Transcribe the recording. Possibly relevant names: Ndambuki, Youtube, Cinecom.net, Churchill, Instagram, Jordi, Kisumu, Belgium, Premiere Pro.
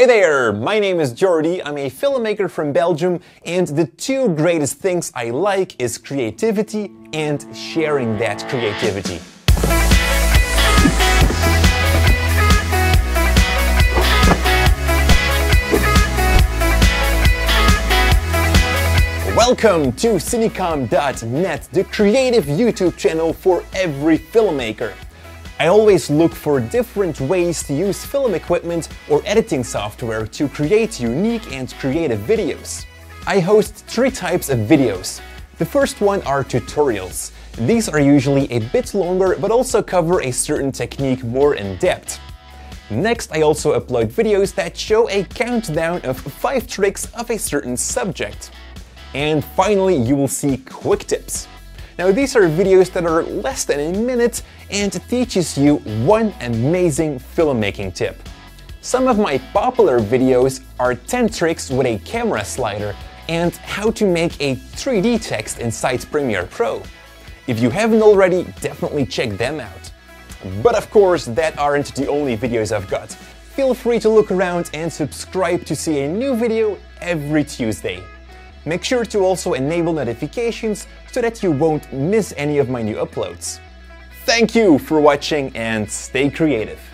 Hi there, my name is Jordi, I'm a filmmaker from Belgium, and the two greatest things I like is creativity and sharing that creativity. Welcome to Cinecom.net, the creative YouTube channel for every filmmaker. I always look for different ways to use film equipment or editing software to create unique and creative videos. I host three types of videos. The first one are tutorials. These are usually a bit longer but also cover a certain technique more in depth. Next, I also upload videos that show a countdown of 5 tricks of a certain subject. And finally, you will see quick tips. Now, these are videos that are less than a minute and teaches you one amazing filmmaking tip. Some of my popular videos are 10 tricks with a camera slider and how to make a 3D text inside Premiere Pro. If you haven't already, definitely check them out. But of course, that aren't the only videos I've got. Feel free to look around and subscribe to see a new video every Tuesday. Make sure to also enable notifications so that you won't miss any of my new uploads. Thank you for watching and stay creative!